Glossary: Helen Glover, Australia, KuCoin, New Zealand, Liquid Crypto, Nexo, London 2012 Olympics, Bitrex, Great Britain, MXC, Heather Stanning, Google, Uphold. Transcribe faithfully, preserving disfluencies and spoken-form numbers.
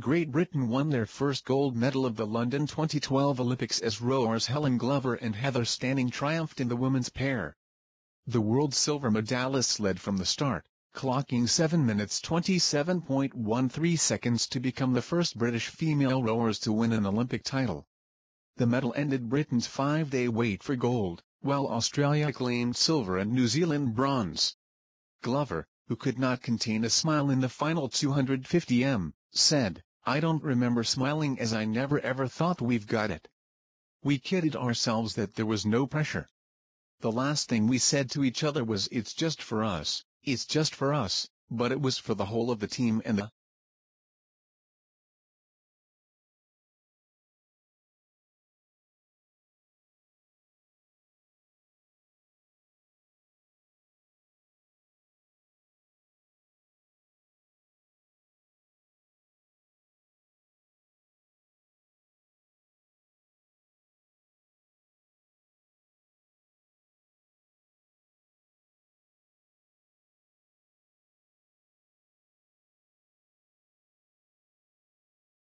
Great Britain won their first gold medal of the London twenty twelve Olympics as rowers Helen Glover and Heather Stanning triumphed in the women's pair. The world silver medalists led from the start, clocking seven minutes twenty-seven point one three seconds to become the first British female rowers to win an Olympic title. The medal ended Britain's five-day wait for gold, while Australia claimed silver and New Zealand bronze. Glover, who could not contain a smile in the final two hundred fifty meters, said, "I don't remember smiling as I never ever thought we've got it. We kidded ourselves that there was no pressure. The last thing we said to each other was it's just for us, it's just for us, but it was for the whole of the team and the